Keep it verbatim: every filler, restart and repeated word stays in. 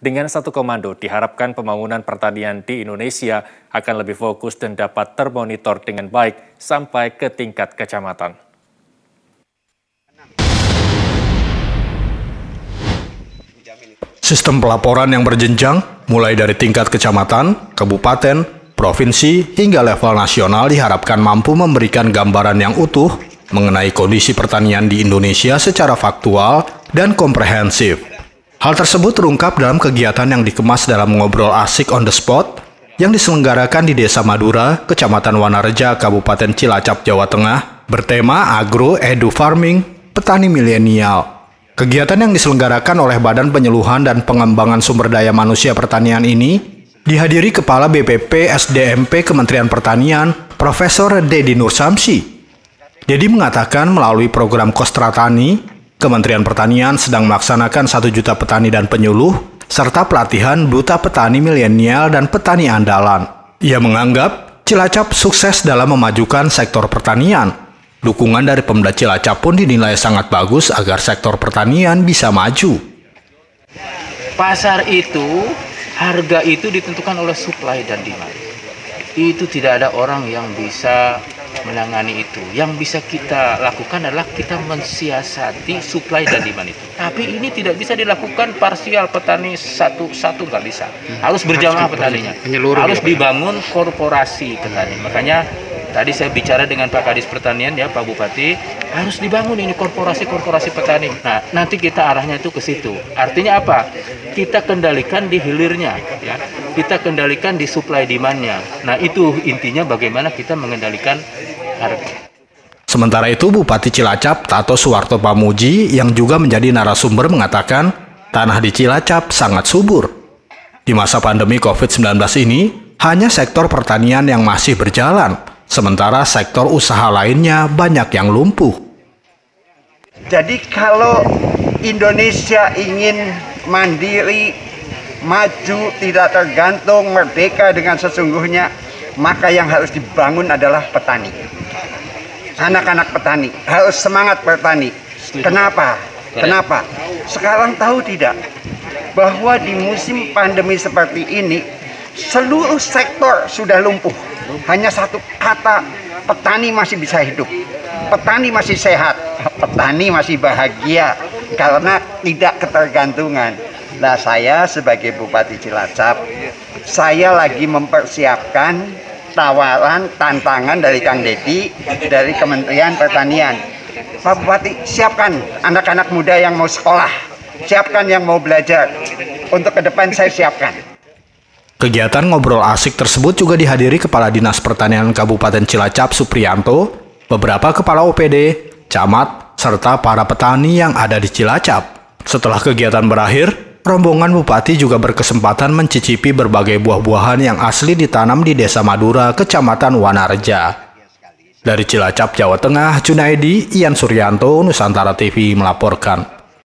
Dengan satu komando, diharapkan pembangunan pertanian di Indonesia akan lebih fokus dan dapat termonitor dengan baik sampai ke tingkat kecamatan. Sistem pelaporan yang berjenjang, mulai dari tingkat kecamatan, kabupaten, provinsi, hingga level nasional diharapkan mampu memberikan gambaran yang utuh mengenai kondisi pertanian di Indonesia secara faktual dan komprehensif. Hal tersebut terungkap dalam kegiatan yang dikemas dalam ngobrol asik on the spot yang diselenggarakan di Desa Madura, Kecamatan Wanaraja, Kabupaten Cilacap, Jawa Tengah, bertema Agro Edu Farming, Petani Milenial. Kegiatan yang diselenggarakan oleh Badan Penyuluhan dan Pengembangan Sumber Daya Manusia Pertanian ini dihadiri Kepala B P P S D M P Kementerian Pertanian, Profesor Dedi Nursamsi. Dedi mengatakan melalui program Kostratani, Kementerian Pertanian sedang melaksanakan satu juta petani dan penyuluh, serta pelatihan Duta Petani Milenial dan Petani Andalan. Ia menganggap Cilacap sukses dalam memajukan sektor pertanian. Dukungan dari Pemda Cilacap pun dinilai sangat bagus agar sektor pertanian bisa maju. Pasar itu, harga itu ditentukan oleh supply dan demand. Itu tidak ada orang yang bisa menangani itu. Yang bisa kita lakukan adalah kita mensiasati supply dan demand itu. Tapi ini tidak bisa dilakukan parsial, petani satu-satu nggak bisa. Harus berjamaah petaninya. Harus dibangun korporasi petani. Makanya tadi saya bicara dengan Pak Kadis Pertanian, ya Pak Bupati, harus dibangun ini korporasi-korporasi petani. Nah, nanti kita arahnya itu ke situ. Artinya apa? Kita kendalikan di hilirnya, ya. Kita kendalikan di supply demand-nya. Nah, itu intinya bagaimana kita mengendalikan harga. Sementara itu, Bupati Cilacap Tato Suwarto Pamuji yang juga menjadi narasumber mengatakan tanah di Cilacap sangat subur. Di masa pandemi COVID sembilan belas ini, hanya sektor pertanian yang masih berjalan, sementara sektor usaha lainnya banyak yang lumpuh. Jadi kalau Indonesia ingin mandiri, maju, tidak tergantung, merdeka dengan sesungguhnya, maka yang harus dibangun adalah petani. Anak-anak petani harus semangat bertani. Kenapa? Kenapa? Sekarang tahu tidak bahwa di musim pandemi seperti ini seluruh sektor sudah lumpuh. Hanya satu kata, petani masih bisa hidup, petani masih sehat, petani masih bahagia karena tidak ketergantungan. Nah, saya sebagai Bupati Cilacap, saya lagi mempersiapkan tawaran, tantangan dari Kang Dedi, dari Kementerian Pertanian. Pak Bupati, siapkan anak-anak muda yang mau sekolah, siapkan yang mau belajar, untuk ke depan saya siapkan. Kegiatan ngobrol asik tersebut juga dihadiri Kepala Dinas Pertanian Kabupaten Cilacap, Supriyanto, beberapa kepala O P D, camat, serta para petani yang ada di Cilacap. Setelah kegiatan berakhir, rombongan bupati juga berkesempatan mencicipi berbagai buah-buahan yang asli ditanam di Desa Madura, Kecamatan Wanaraja. Dari Cilacap, Jawa Tengah, Junaidi, Ian Suryanto, Nusantara T V melaporkan.